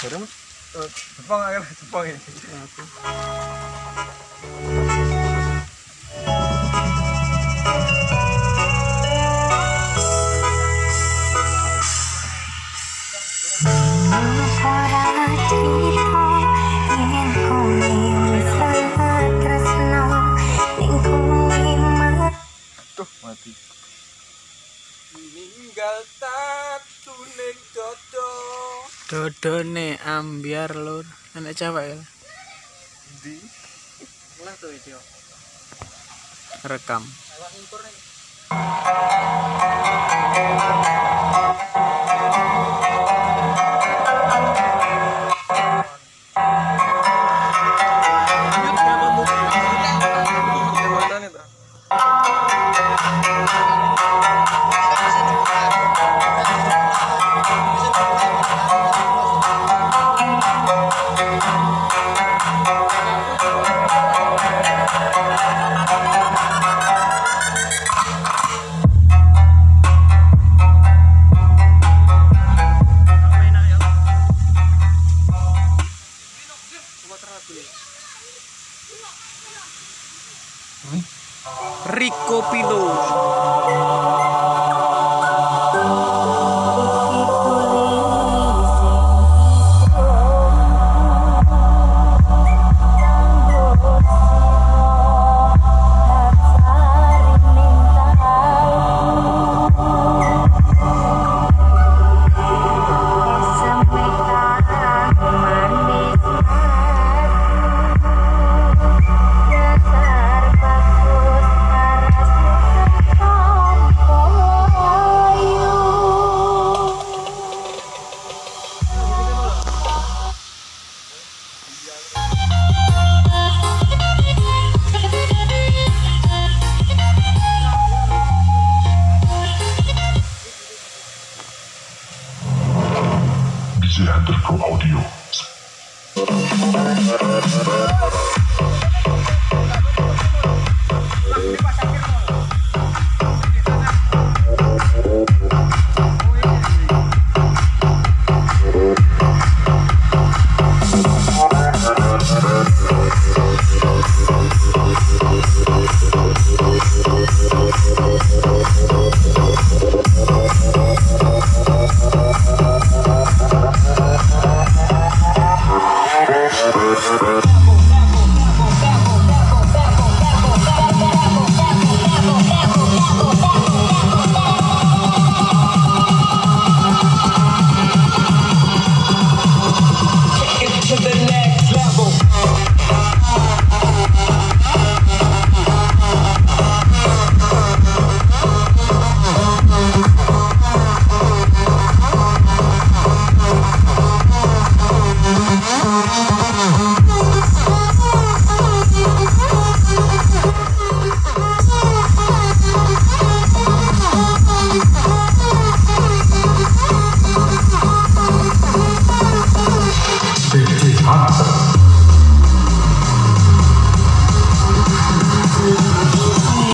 저렴? 두방하게 두방이. Mati ninggal tatu ning dodo dodone ambyar lur anak cewek ya di ulah tuh video rekam lewat impor nih Rico Pido.